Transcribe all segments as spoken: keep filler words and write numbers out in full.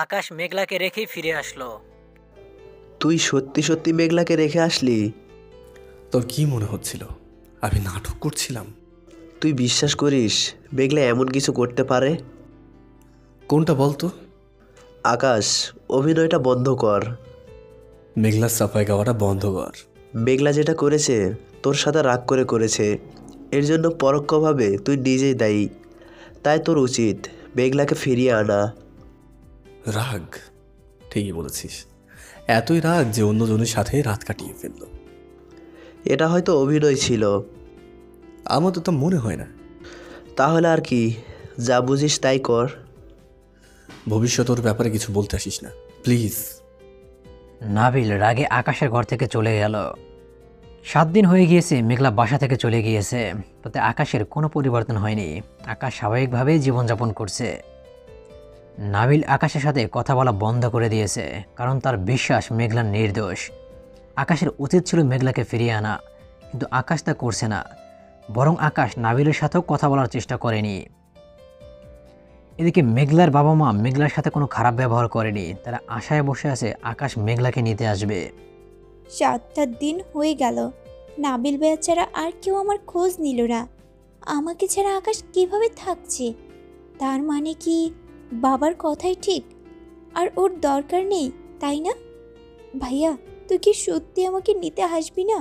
आकाश मेघलाকে রেখেই ফিরে আসলো। তুই সত্যি সত্যি মেঘলাকে রেখে আসলি? তোর কি মনে হচ্ছিল আমি নাটক করছিলাম? তুই বিশ্বাস করিস মেঘলা এমন কিছু করতে পারে? কোনটা বলতো? আকাশ অভিনয়টা বন্ধ কর। মেঘলা সাফাই গাওয়াটা বন্ধ কর। মেঘলা যেটা করেছে তোর সাথে রাগ করে করেছে, এর জন্য পরোক্ষভাবে তুই নিজেই দায়ী। তাই তোর উচিত মেঘলাকে ফিরিয়ে আনা। রাগ? ঠিকই বলেছিস, এতই রাগ যে অন্যজনের সাথে রাত কাটিয়ে ফেললো। এটা হয়তো অভিনয় ছিল। আমার তো তা মনে হয় না। তাহলে আর কি, যা বুঝিস তাই কর। ভবিষ্যতের ব্যাপারে কিছু বলতে আসিস না প্লিজ। নাবিল রাগে আকাশের ঘর থেকে চলে গেল। সাত দিন হয়ে গিয়েছে মেঘলা বাসা থেকে চলে গিয়েছে, তাতে আকাশের কোনো পরিবর্তন হয়নি। আকাশ স্বাভাবিকভাবেই জীবনযাপন করছে। নাবিল আকাশের সাথে কথা বলা বন্ধ করে দিয়েছে, কারণ তার বিশ্বাস মেঘলা নির্দোষ। আকাশের উচিত ছিল মেঘলাকে ফিরিয়ে আনা, কিন্তু আকাশ তা করছে না। বরং আকাশ নাবিলের সাথেও কথা বলার চেষ্টা করেনি। এদিকে মেঘলার বাবা মা মেঘলার সাথে কোনো খারাপ ব্যবহার করেনি, তারা আশায় বসে আছে আকাশ মেঘলাকে নিতে আসবে। সাতটা দিন হয়ে গেল, নাবিল ভাইয়া ছাড়া আর কেউ আমার খোঁজ নিল না। আমাকে ছাড়া আকাশ কিভাবে থাকছে? তার মানে কি বাবার কথাই ঠিক আর ওর দরকার নেই, তাই না? ভাইয়া তুই কি সত্যি আমাকে নিতে আসবি না?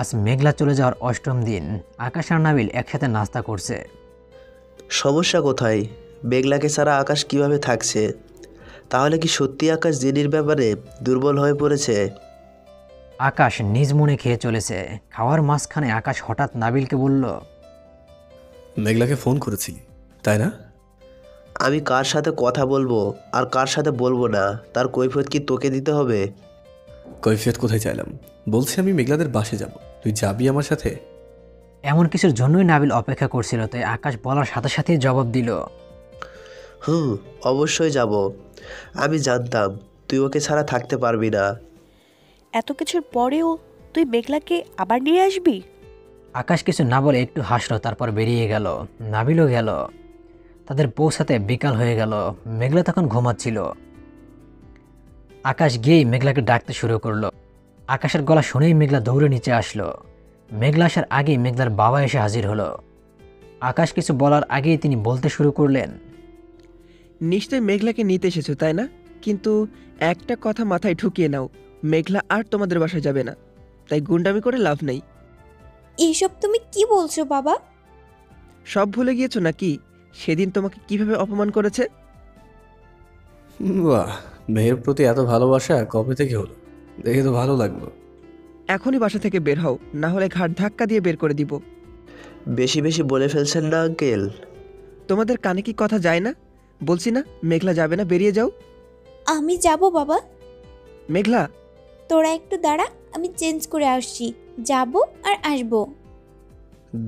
আজ মেঘলা চলে যাওয়ার অষ্টম দিন। আকাশ আর নাবিল একসাথে নাস্তা করছে। সমস্যা কোথায়? মেঘলাকে ছাড়া আকাশ কিভাবে থাকছে? তাহলে কি সত্যি আকাশ জেনির ব্যাপারে দুর্বল হয়ে পড়েছে? আকাশ নিজ মনে খেয়ে চলেছে। খাওয়ার মাঝখানে আকাশ হঠাৎ নাবিলকে বলল, মেঘলাকে ফোন করেছিলি তাই না? আমি কার সাথে কথা বলবো আর কার সাথে বলবো না তার কৈফিয়ত কি তোকে দিতে হবে? কৈফিয়ত কোথায় চাইলাম? বলছি আমি মেঘলাদের বাসে যাব, তুই যাবি আমার সাথে? এমন কিছুর জন্যই নাবিল অপেক্ষা করছিল, তাই আকাশ বলার সাথে সাথে জবাব দিল, হুম অবশ্যই যাব। আমি জানতাম তুই ওকে ছাড়া থাকতে পারবি না। এত কিছুর পরেও তুই মেঘলাকে আবার নিয়ে আসবি? আকাশ কিছু না বলে একটু হাসলো, তারপর বেরিয়ে গেল। নাবিলও গেল। তাদের পৌঁছাতে বিকাল হয়ে গেল। মেঘলা তখন ঘুমাচ্ছিল। আকাশ গিয়েই মেঘলাকে ডাকতে শুরু করলো। আকাশের গলা শুনেই মেঘলা দৌড়ে নিচে আসলো। মেঘলা আসার আগেই মেঘলার বাবা এসে হাজির হলো। আকাশ কিছু বলার আগেই তিনি বলতে শুরু করলেন, নিশ্চয়ই মেঘলাকে নিতে এসেছো তাই না? কিন্তু একটা কথা মাথায় ঢুকিয়ে নাও, মেঘলা আর তোমাদের বাসায় যাবে না, তাই গুন্ডামি করে লাভ নেই। এইসব তুমি কি বলছো বাবা? সব ভুলে গিয়েছো নাকি সেদিন তোমাকে কিভাবে অপমান করেছে? বাহ, মেয়ের প্রতি এত ভালোবাসা কবে থেকে হলো? দেখে তো ভালো লাগলো। এখনই বাসা থেকে বের হও, না হলে ঘাট ধাক্কা দিয়ে বের করে দিব। বেশি বেশি বলে ফেলছেন না আঙ্কেল। তোমাদের কানে কি কথা যায় না? বলছি না মেঘলা যাবে না, বেরিয়ে যাও। আমি যাব বাবা। মেঘলা তোরা একটু দাঁড়া, আমি চেঞ্জ করে আসছি। যাব আর আসব।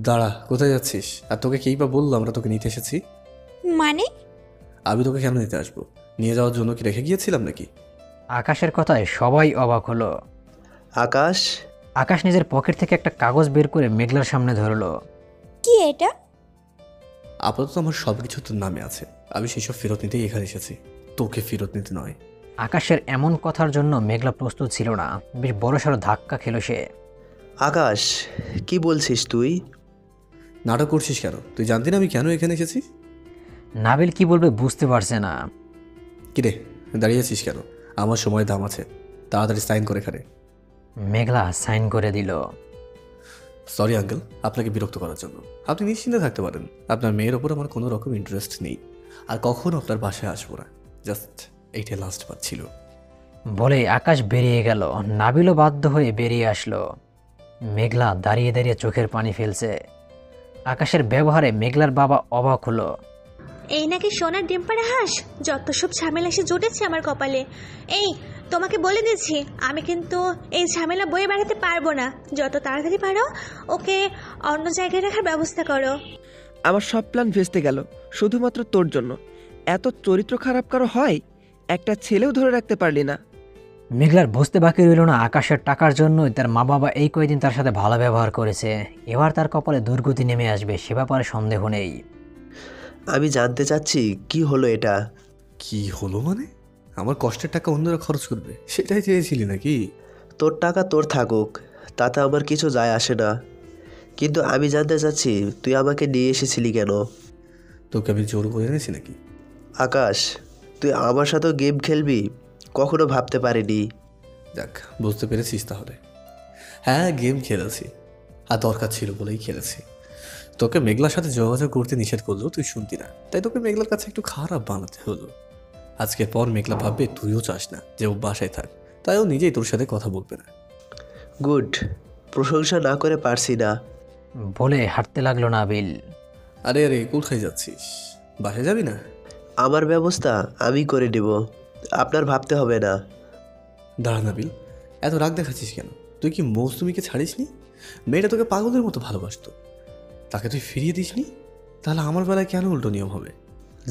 দাঁড়া, কোথায় যাচ্ছিস? আর তোকে কেই বা বললো আমরা তোকে নিতে এসেছি? মানে আমি তোকে কেন নিতে আসবো? নিয়ে যাওয়ার জন্য কি রেখে গিয়েছিলাম নাকি? আকাশের কথায় সবাই অবাক হলো। আকাশ আকাশ নিজের পকেট থেকে একটা কাগজ বের করে মেঘলার সামনে ধরলো। কি এটা? আপাতত আমার সব কিছু তোর নামে আছে, আমি সেসব ফেরত নিতেই এখানে এসেছি, তোকে ফেরত নিতে নয়। আকাশের এমন কথার জন্য মেঘলা প্রস্তুত ছিল না। বেশ বড়সড় ধাক্কা খেলো সে। আকাশ কি বলছিস তুই? নাটক করছিস কেন? তুই জানতি না আমি কেন এখানে এসেছি? নাবিল কি বলবে বুঝতে পারছে না। কিরে দাঁড়িয়ে আছিস কেন? আমার সময় দাম আছে, তাড়াতাড়ি সাইন করে এখানে। মেঘলা সাইন করে দিল। সরি আঙ্কেল আপনাকে বিরক্ত করার জন্য। আপনি নিশ্চিন্তে থাকতে পারেন, আপনার মেয়ের ওপর আমার কোনো রকম ইন্টারেস্ট নেই, আর কখনো আপনার বাসায় আসবো না। জাস্ট এইটা লাস্ট বার ছিল বলে আকাশ বেরিয়ে গেল। নাবিলও বাধ্য হয়ে বেরিয়ে আসলো। মেঘলা দাঁড়িয়ে দাঁড়িয়ে চোখের পানি ফেলছে। আকাশের ব্যবহারে মেঘলার বাবা অবাক হলো। এই নাকি সোনার ডিম পাড়া হাঁস? যত সব ঝামেলা এসে জুটেছে আমার কপালে। এই তোমাকে বলে দিচ্ছি, আমি কিন্তু এই ঝামেলা বয়ে বেড়াতে পারবো না। যত তাড়াতাড়ি পারো ওকে অন্য জায়গায় রাখার ব্যবস্থা করো। আমার সব প্ল্যান ভেস্তে গেল শুধুমাত্র তোর জন্য। এত চরিত্র খারাপ কারো হয়? একটা ছেলেও ধরে রাখতে পারলি না। মেঘলার বুঝতে বাকি রইল না আকাশের টাকার জন্যই তার মা বাবা এই কয়েকদিন তার সাথে ভালো ব্যবহার করেছে। এবার তার কপালে দুর্গতি নেমে আসবে, সে ব্যাপারে সন্দেহ নেই। আমি জানতে চাচ্ছি কি হলো এটা? কি হলো মানে? আমার কষ্টের টাকা অন্যরা খরচ করবে, সেটাই চেয়েছিলি নাকি? তোর টাকা তোর থাকুক, তাতে আমার কিছু যায় আসে না, কিন্তু আমি জানতে চাচ্ছি তুই আমাকে নিয়ে এসেছিলি কেন? তোকে আমি জোর করে এনেছি নাকি? আকাশ, তুই আমার সাথেও গেম খেলবি, কখনো ভাবতে পারিনি। যাক, বুঝতে পেরেছিস তাহলে। হ্যাঁ, গেম খেলেছি, আর দরকার ছিল বলেই খেলেছি। তোকে মেঘলার সাথে যোগাযোগ করতে নিষেধ করলেও তুই শুনতি না, তাই তোকে মেঘলার কাছে একটু খারাপ বানাতে হলো। আজকের পর মেঘলা ভাববে তুইও চাস না যে ও বাসায় থাক, তাইও নিজেই তোর সাথে কথা বলবে না। গুড, প্রশংসা না করে পারছি না। বলে হাঁটতে লাগলো নাবিল। আরে আরে, কোথায় যাচ্ছিস? বাসায় যাবি না? আমার ব্যবস্থা আমি করে দেব, আপনার ভাবতে হবে না। দাঁড়া নাবিল, এত রাগ দেখাচ্ছিস কেন? তুই কি মৌসুমিকে ছাড়িসনি? মেয়েটা তোকে পাগলের মতো ভালোবাসতো, তাকে তুই ফিরিয়ে দিসনি, তাহলে আমার বেলায় কেন উল্টো নিয়ম হবে?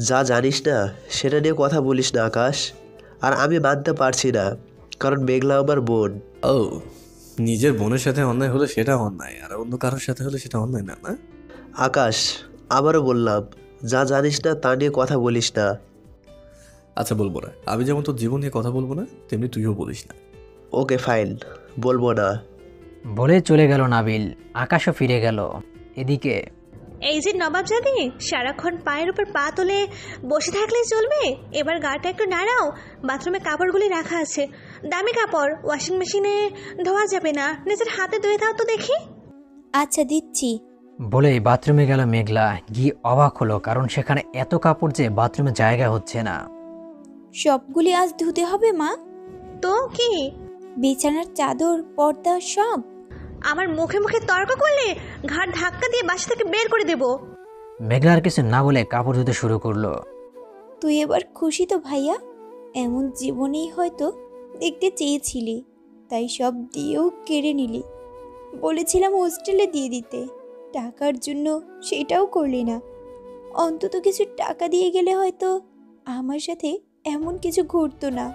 যা জানিস না সেটা নিয়ে কথা বলিস না আকাশ, আর আমি মানতে পারছি না, কারণ মেঘলা আমার বোন। ও, নিজের বোনের সাথে অন্যায় হলে সেটা অন্যায়, আর অন্য কারোর সাথে হলে সেটা অন্যায় না না? আকাশ, আবারও বললাম, যা জানিস না তা নিয়ে কথা বলিস না। আচ্ছা, বলবো না। আমি যেমন তোর জীবন নিয়ে কথা বলবো না, তেমনি তুইও বলিস না। ওকে ফাইন, বলবো না। বলে চলে গেল নাবিল। আকাশও ফিরে গেল। এদিকে এই যে নবাবজাদি, সারাক্ষণ পায়ের উপর পা তুলে বসে থাকলেই চলবে? এবার গাটা একটু নাড়াও। বাথরুমে কাপড়গুলি রাখা আছে, দামি কাপড়, ওয়াশিং মেশিনে ধোয়া যাবে না, নিজের হাতে ধুয়ে দাও তো দেখি। আচ্ছা দিচ্ছি। বলে বাথরুমে গেল মেঘলা। গিয়ে অবাক হলো, কারণ সেখানে এত কাপড় যে বাথরুমে জায়গা হচ্ছে না। সবগুলি আজ ধুতে হবে মা? তো কি? বিছানার চাদর, পর্দা সব। আমার মুখে মুখে তর্ক করলে ঘাড় ধাক্কা দিয়ে বাসা থেকে বের করে দেব। মেঘলার কিছু না বলে কাপড় ধুতে শুরু করলো। তুই এবার খুশি তো ভাইয়া? এমন জীবনেই হয়তো দেখতে চেয়েছিলি, তাই সব দিয়েও কেড়ে নিলি। বলেছিলাম হোস্টেলে দিয়ে দিতে, টাকার জন্য সেটাও করলি না। অন্তত কিছু টাকা দিয়ে গেলে হয়তো আমার সাথে এমন কিছু ঘটতো না।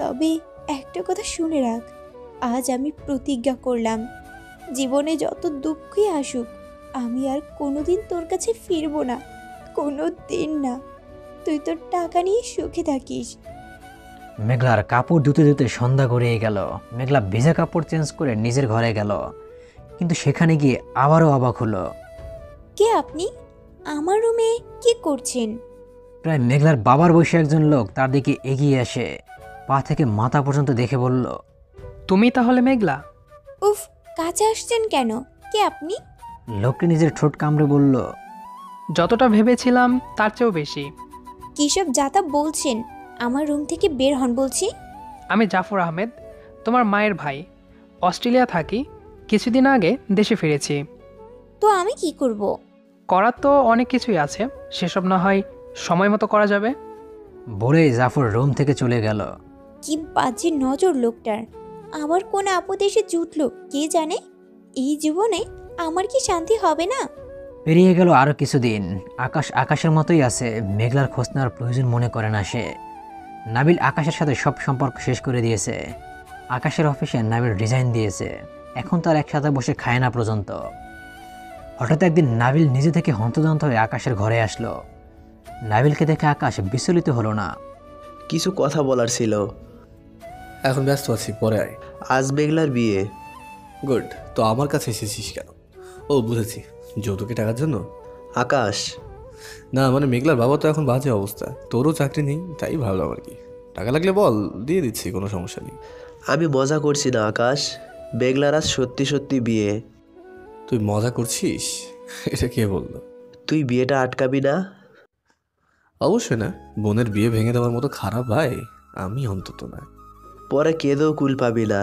তবে একটা কথা শুনে রাখ, আজ আমি প্রতিজ্ঞা করলাম, জীবনে যত দুঃখই আসুক আমি আর কোনোদিন তোর কাছে ফিরবো না, কোনো দিন না। তুই তোর টাকা নিয়ে সুখে থাকিস। মেঘলার কাপড় ধুতে ধুতে সন্ধ্যা গড়িয়ে গেল। মেঘলা ভেজা কাপড় চেঞ্জ করে নিজের ঘরে গেল, কিন্তু সেখানে গিয়ে আবারও অবাক হলো। কে আপনি? আমার রুমে কি করছেন? প্রায় মেঘলার বাবার বয়সী একজন লোক তার দিকে এগিয়ে আসে, পা থেকে মাথা পর্যন্ত দেখে বলল, তুমি তাহলে মেঘলা? উফ, কাছে আসছেন কেন? কে আপনি? লোকটি নিজের ঠোঁট কামড়ে বলল, যতটা ভেবেছিলাম তার চেয়েও বেশি। কিসব যাতা বলছেন? আমার রুম থেকে বের হন বলছি। আমি জাফর আহমেদ, তোমার মায়ের ভাই, অস্ট্রেলিয়া থাকি, কিছুদিন আগে দেশে ফিরেছি। তো আমি কি করব? করার তো অনেক কিছুই আছে, সেসব না হয় সময় মতো করা যাবে। বলে জাফর রুম থেকে চলে গেল। কি বাজে নজর লোকটার! আমার কোন আপদ এসে জুটলো কে জানে। এই জীবনে আমার কি শান্তি হবে না? পেরিয়ে গেল আরো কিছুদিন। আকাশ আকাশের মতোই আছে, মেঘলার খোঁজ নেওয়ার প্রয়োজন মনে করে না সে। নাবিল আকাশের সাথে সব সম্পর্ক শেষ করে দিয়েছে। আকাশের অফিসে নাবিল রিজাইন দিয়েছে, এখন তার একসাথে বসে খায় না পর্যন্ত। হঠাৎ একদিন নাবিল নিজে থেকে হন্তদন্ত হয়ে আকাশের ঘরে আসলো। নাবিলকে দেখে আকাশ বিচলিত হলো না। কিছু কথা বলার ছিল। এখন ব্যস্ত আছি, পরে আয়। আজ মেঘলার বিয়ে। গুড, তো আমার কাছে এসেছিস কেন? ও বুঝেছি, যৌতুকে টাকার জন্য। আকাশ, না মানে মেঘলার বাবা তো এখন বাজে অবস্থা, তোরও চাকরি নেই, তাই ভাবলাম আর কি। টাকা লাগলে বল, দিয়ে দিচ্ছি, কোনো সমস্যা নেই। আমি মজা করছি না আকাশ, মেঘলার আজ সত্যি সত্যি বিয়ে। তুই মজা করছিস? এটা কে বললো? তুই বিয়েটা আটকাবি না? অবশ্যই না, বোনের বিয়ে ভেঙে দেওয়ার মতো খারাপ ভাই আমি অন্তত না। পরে কেঁদেও কুল পাবি না।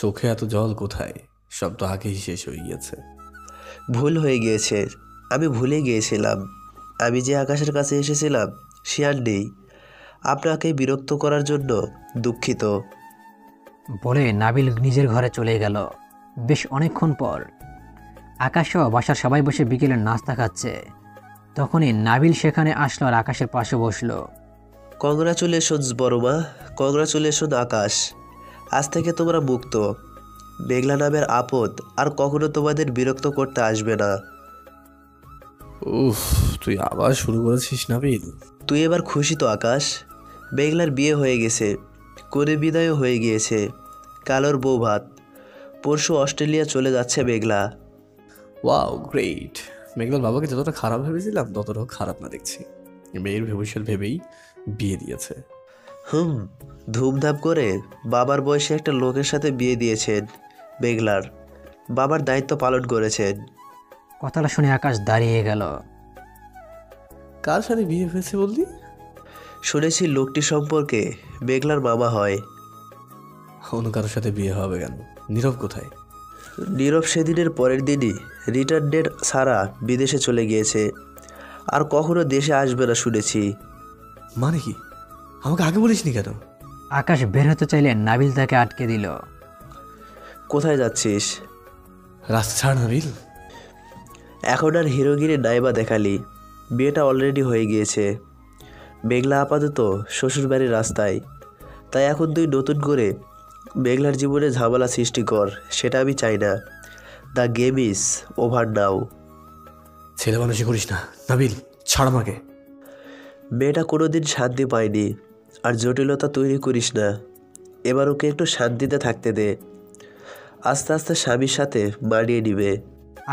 চোখে এত জল কোথায়, সব তো আগেই শেষ হয়ে গিয়েছে। ভুল হয়ে গিয়েছে, আমি ভুলে গিয়েছিলাম। আমি যে আকাশের কাছে এসেছিলাম সে আর নেই। আপনাকে বিরক্ত করার জন্য দুঃখিত। বলে নাবিল নিজের ঘরে চলে গেল। বেশ অনেকক্ষণ পর আকাশও বাসার সবাই বসে বিকেলের নাস্তা খাচ্ছে, তখনই নাবিল সেখানে আসলো আর আকাশের পাশে বসলো। কংগ্রাচুলেশনস বড় মা, কংগ্রাচুলেশন আকাশ, আজ থেকে তোমরা মুক্ত। মেঘলা নামের আপদ আর কখনো তোমাদের বিরক্ত করতে আসবে না। উফ, তুই আবার শুরু করেছিস নাবিল। তুই এবার খুশি তো আকাশ? বেগলার বিয়ে হয়ে গেছে, করে বিদায়ও হয়ে গিয়েছে। কালোর বউ ভাত, পরশু অস্ট্রেলিয়া চলে যাচ্ছে বেগলা। Wow great. মেঘলার বাবাকে যতটা খারাপ ভেবেছিলাম ততটাও খারাপ না দেখছি, মেয়ের ভবিষ্যৎ ভেবেই বিয়ে দিয়েছে। হুম, ধুমধাম করে বাবার বয়সে একটা লোকের সাথে বিয়ে দিয়েছেন বেগলার, বাবার দায়িত্ব পালন করেছেন। কথাটা শুনে আকাশ দাঁড়িয়ে গেল। কার সাথে বিয়ে হয়েছে বললি? শুনেছি লোকটি সম্পর্কে বেগলার মামা হয়। অন্য কারোর সাথে বিয়ে হবে কেন? নীরব কোথায়? নীরব সেদিনের পরের দিনই রিটার্ন ডেট ছাড়া বিদেশে চলে গিয়েছে, আর কখনো দেশে আসবে না শুনেছি। মানে কি, আমাকে আগে বলিসনি কেন? আকাশ বের হতে চাইলে নাবিল তাকে আটকে দিল। কোথায় যাচ্ছিস? রাস্তা ছাড় নাবিল। এখন আর হিরোগিরি নাইবা দেখালি, বিয়েটা অলরেডি হয়ে গিয়েছে। মেঘলা আপাতত শ্বশুরবাড়ির রাস্তায়, তাই এখন তুই নতুন করে মেঘলার জীবনে ঝামেলা সৃষ্টি কর, সেটা আমি চাই না। The game is over now. ছেলে মানুষই করিস না নাবিল, ছাড় আমাকে। মেয়েটা কোনোদিন শান্তি পায়নি, আর জটিলতা তৈরি করিস না। এবার ওকে একটু শান্তিতে থাকতে দে, আস্তে আস্তে স্বামীর সাথে মানিয়ে নিবে।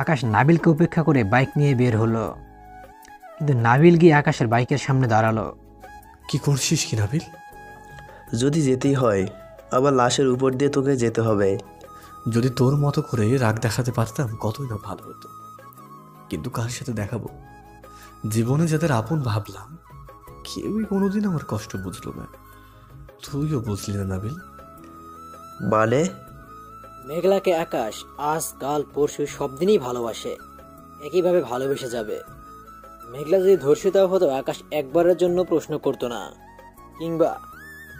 আকাশ নাবিলকে উপেক্ষা করে বাইক নিয়ে বের হলো, কিন্তু নাবিল গিয়ে আকাশের বাইকের সামনে দাঁড়ালো। কি করছিস কি নাবিল? যদি যেতেই হয় আবার লাশের উপর দিয়ে তোকে যেতে হবে। যদি তোর মতো করে রাগ দেখাতে পারতাম কতই না ভালো হতো, কিন্তু কার সাথে দেখাবো? জীবনে যাদের আপন ভাবলাম কেউই কোনোদিন আমার কষ্ট বুঝল না, তুইও বুঝলি না নাবিল। বলে মেঘলাকে আকাশ আজ কাল পরশু সব দিনই ভালোবাসে, একইভাবে ভালোবেসে যাবে। মেঘলা যদি ধর্ষিতা হতো আকাশ একবারের জন্য প্রশ্ন করতো না, কিংবা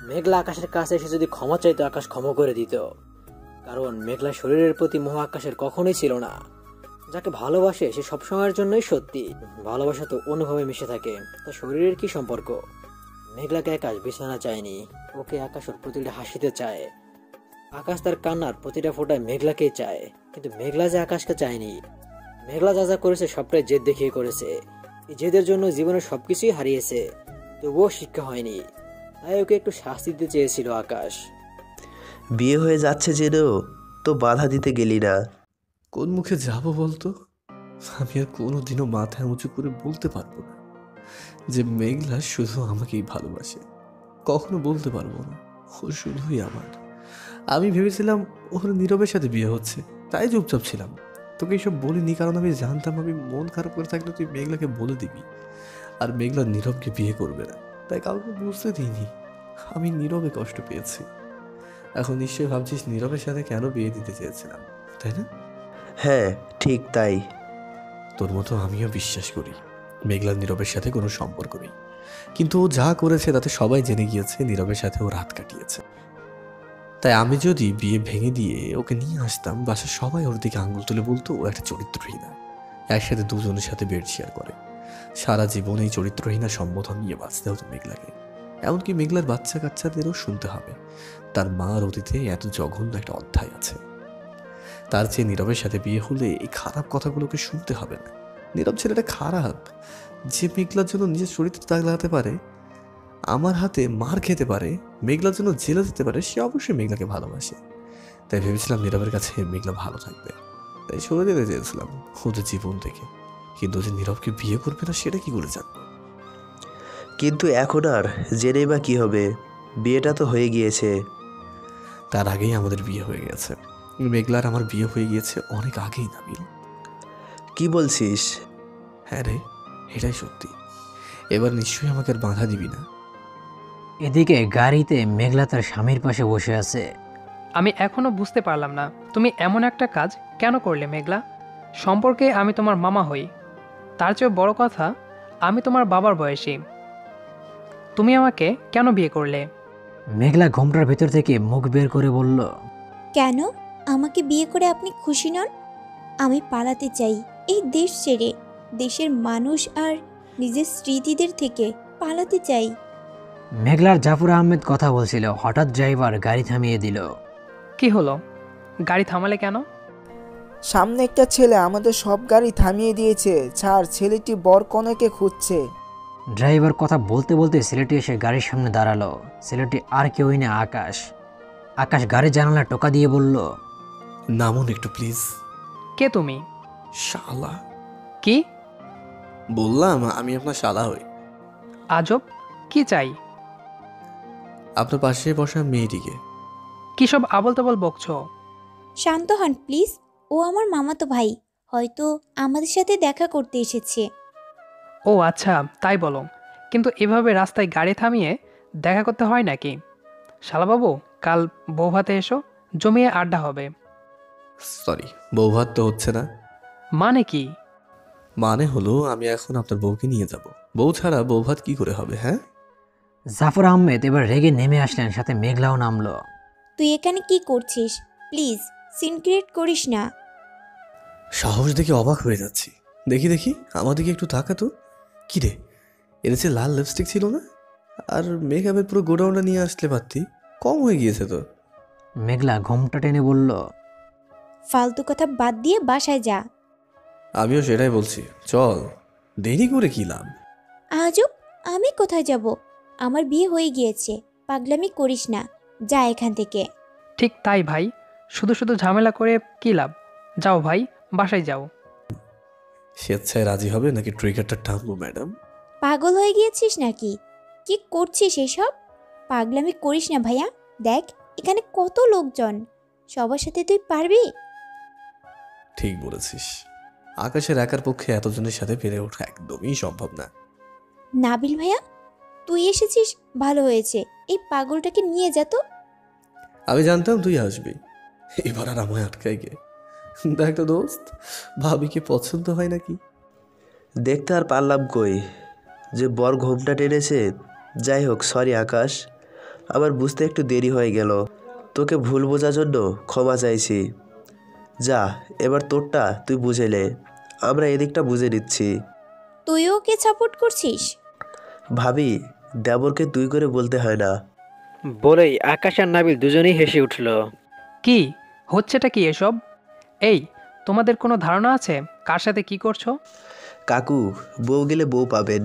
মেঘলা আকাশের কাছে এসে যদি ক্ষমা চাইতো আকাশ ক্ষমা করে দিত, কারণ মেঘলা শরীরের প্রতি মোহ আকাশের কখনোই ছিল না। যাকে ভালোবাসে সে সবসময়ের জন্যই সত্যি, ভালোবাসা তো অনুভবে মিশে থাকে, তার শরীরের কি সম্পর্ক? মেঘলাকে আকাশ বিছানা চায়নি, ওকে আকাশ ওর প্রতিটা হাসিতে চায়। আকাশ তার কান্নার প্রতিটা ফোঁটায় মেঘলাকেই চায়, কিন্তু মেঘলা যে আকাশকে চায়নি। মেঘলা যা যা করেছে সবটাই জেদ দেখিয়ে করেছে, এই জেদের জন্য জীবনের সবকিছুই হারিয়েছে, তবুও শিক্ষা হয়নি, তাই ওকে একটু শাস্তি দিতে চেয়েছিল আকাশ। বিয়ে হয়ে যাচ্ছে যেন তো বাধা দিতে গেলি না। কোন মুখে যাবো বলতো? আমি আর কোনোদিনও মাথায় উঁচু করে বলতে পারবো না যে মেঘলা শুধু আমাকেই ভালোবাসে, কখনো বলতে পারবো না। ও শুধুই আমার। আমি ভেবেছিলাম ওর নীরবের সাথে বিয়ে হচ্ছে, তাই চুপচাপ ছিলাম, তোকে এইসব বলিনি, কারণ আমি জানতাম আমি মন খারাপ করে থাকলে তুই মেঘলাকে বলে দিবি, আর মেঘলা নীরবকে বিয়ে করবে না, তাই কাউকে বুঝতে দিইনি। আমি নীরবে কষ্ট পেয়েছি। এখন নিশ্চয়ই ভাবছিস নীরবের সাথে কেন বিয়ে দিতে চেয়েছিলাম, তাই না? হ্যাঁ ঠিক তাই। তোর মতো আমিও বিশ্বাস করি মেঘলা নীরবের সাথে কোনো সম্পর্ক নেই, কিন্তু ও যা করেছে তাতে সবাই জেনে গিয়েছে নীরবের সাথে ও রাত কাটিয়েছে। তাই আমি যদি বিয়ে ভেঙে দিয়ে ওকে নিয়ে আসতাম, বাসার সবাই ওর দিকে আঙুল তুলে বলতো ও একটা চরিত্রহীনা, একসাথে দুজনের সাথে বেড শেয়ার করে। সারা জীবন এই চরিত্রহীনা সম্বোধন নিয়ে বাঁচতে হতো মেঘলাকে, এমনকি মেঘলার বাচ্চা কাচ্চাদেরও শুনতে হবে তার মার অতীতে এত জঘন্য একটা অধ্যায় আছে। তার চেয়ে নীরবের সাথে বিয়ে হলে এই খারাপ কথাগুলোকে শুনতে হবে না। নীরব ছেলেটা খারাপ, যে মেঘলার জন্য নিজের চরিত্রে দাগ লাগাতে পারে, আমার হাতে মার খেতে পারে, মেঘলার জন্য জেলে যেতে পারে, সে অবশ্যই মেঘলাকে ভালোবাসে। তাই ভেবেছিলাম নীরবের কাছে মেঘলা ভালো থাকবে, তাই সরে যেতে চেয়েছিলাম ওদের জীবন থেকে, কিন্তু যে নীরবকে বিয়ে করবে না সেটা কি করে জানবো? কিন্তু এখন আর জেনে বা কী হবে, বিয়েটা তো হয়ে গিয়েছে। তার আগেই আমাদের বিয়ে হয়ে গেছে, মেঘলার আমার বিয়ে হয়ে গিয়েছে অনেক আগেই নাবিল। কি বলছিস? হ্যাঁ রে, এটাই সত্যি। এবার নিশ্চয়ই আমাকে আর বাধা দিবি না। এদিকে গাড়িতে মেঘলা তার স্বামীর পাশে বসে আছে। আমি এখনো বুঝতে পারলাম না তুমি এমন একটা কাজ কেন করলে মেঘলা। সম্পর্কে আমি তোমার মামা হই, তার চেয়ে বড় কথা আমি তোমার বাবার বয়সী, তুমি আমাকে কেন বিয়ে করলে? মেঘলা ঘোমটার ভিতর থেকে মুখ বের করে বলল, কেন? আমাকে বিয়ে করে আপনি খুশি নন? আমি পালাতে চাই এই দেশ ছেড়ে, দেশের মানুষ আর নিজের স্মৃতিদের থেকে পালাতে চাই। মেঘলার জাফর আহমেদ কথা বলছিল, হঠাৎ ড্রাইভার গাড়ি থামিয়ে দিল। কি হলো, গাড়ি থামালে কেন? সামনে একটা ছেলে আমাদের সব গাড়ি থামিয়ে দিয়েছে, ছাড়, ছেলেটি বর কনেকে খুঁজছে। ড্রাইভার কথা বলতে বলতে ছেলেটি এসে গাড়ির সামনে দাঁড়ালো। ছেলেটি আর কেউই না, আকাশ। আকাশ গাড়ির জানালা টোকা দিয়ে বলল, নামুন একটু প্লিজ। কে তুমি? শালা। কি? বললাম আমি আপনার শালা হই। আজব, কি চাই? আপনার পাশে বসা মেয়েটিকে। কি সব আবল তাবল বকছো? শান্ত হন প্লিজ, ও আমার মামাতো ভাই, হয়তো আমাদের সাথে দেখা করতে এসেছে। ও আচ্ছা, তাই বলো। কিন্তু এভাবে রাস্তায় গাড়ি থামিয়ে দেখা করতে হয় নাকি? শালাবাবু, কাল বৌভাতে এসো, জমিয়ে আড্ডা হবে। সরি, বৌভাত তো হচ্ছে না। মানে কি? মানে হলো আমি এখন আপনার বউকে নিয়ে যাব, বউ ছাড়া বৌভাত কি করে হবে? হ্যাঁ। জাফর আহমেদ এবার রেগে নেমে আসলেন, সাথে মেঘলাও নামলো। তুই এখানে কি করছিস? প্লিজ সিন ক্রিয়েট করিস না। সাহস দেখে অবাক হয়ে যাচ্ছি। দেখি দেখি আমাদেরকে একটু তাকাতো। কি রে, এনেছে লাল লিপস্টিক ছিল না? আর মেকআপের পুরো গোডাউনটা নিয়ে আসলে পারতি, কম হয়ে গিয়েছে তো। মেঘলা ঘোমটা টেনে বলল, ফালতু কথা বাদ দিয়ে বাসায় যা। আমিও সেটাই বলছি, চল, দেরি করে কি লাভ। আজব, আমি কোথায় যাব? আমার বিয়ে হয়ে গিয়েছে, পাগলামি করিস না, যা এখান থেকে। ঠিক তাই ভাই, শুধু শুধু ঝামেলা করে কি লাভ, যাও ভাই বাসায় যাও। স্বেচ্ছায় রাজি হবে নাকি ট্রিগারটা টানবো ম্যাডাম? পাগল হয়ে গিয়েছিস নাকি? কি করছিস এসব? পাগলামি করিস না ভাইয়া, দেখ এখানে কত লোকজন, সবার সাথে তুই পারবি? ঠিক বলেছিস, আকাশের একার পক্ষে এতজনের সাথে পেরে ওঠা একদমই সম্ভব না। নাবিল ভাইয়া, তুই এসেছিস, ভালো হয়েছে, এই পাগলটাকে নিয়ে যা তো। আমি জানতাম তুই আসবি, এবার আর আমায় আটকায় গে। একটা দোস্ত ভাবিকে পছন্দ হয় নাকি দেখতে আর পারলাম কই, যে বর ঘোমটা টেনেছে। যাই হোক, সরি আকাশ, আমার বুঝতে একটু দেরি হয়ে গেল, তোকে ভুল বোঝার জন্য ক্ষমা চাইছি। যা এবার তোরটা তুই বুঝে নে, আমরা এদিকটা বুঝে নিচ্ছি। তুইও কে সাপোর্ট করছিস? ভাবি, দেবরকে তুই করে বলতে হয় না। বলেই আকাশ আর নাবিল দুজনেই হেসে উঠল। কি হচ্ছেটা কি এসব? এই, তোমাদের কোনো ধারণা আছে কার সাথে কি করছো? কাকু, বউ গেলে বউ পাবেন,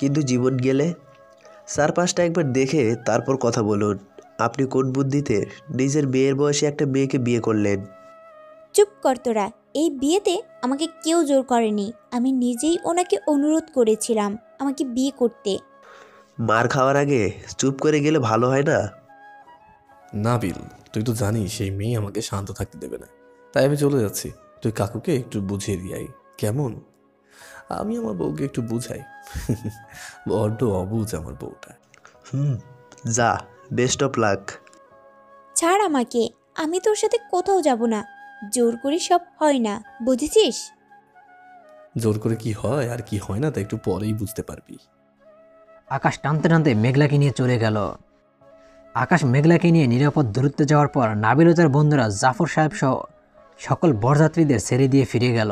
কিন্তু জীবন গেলে? চার পাঁচটা একবার দেখে তারপর কথা বলুন। আপনি কোন বুদ্ধিতে নিজের মেয়ের বয়সে একটা মেয়েকে বিয়ে করলেন? চুপ কর তোরা, এই বিয়েতে আমাকে কেউ জোর করেনি, আমি নিজেই ওনাকে অনুরোধ করেছিলাম আমাকে বিয়ে করতে। মার খাওয়ার আগে চুপ করে গেলে ভালো হয় না? নাবিল, তুই তো জানিস সেই মেয়ে আমাকে শান্ত থাকতে দেবে না, তাই আমি চলে যাচ্ছি। তুই কাকুকে একটু বুঝিয়ে দিয়াই কেমন? আমি আমার বউকে একটু বুঝাই, বড্ড অবুঝ আমার বউটা। হুম, যা, বেস্ট অফ লাক। ছাড় আমাকে, আমি তোর সাথে কোথাও যাব না, জোর করে সব হয় না, বুঝেছিস? জোর করে কি হয় আর কি হয় না তা একটু পরেই বুঝতে পারবি। আকাশ টানতে টানতে মেঘলাকে নিয়ে চলে গেল। আকাশ মেঘলাকে নিয়ে নিরাপদ দূরত্বে যাওয়ার পর নাবিল ও তার বন্ধুরা জাফর সাহেব সহ সকল বরযাত্রীদের ছেড়ে দিয়ে ফিরে গেল।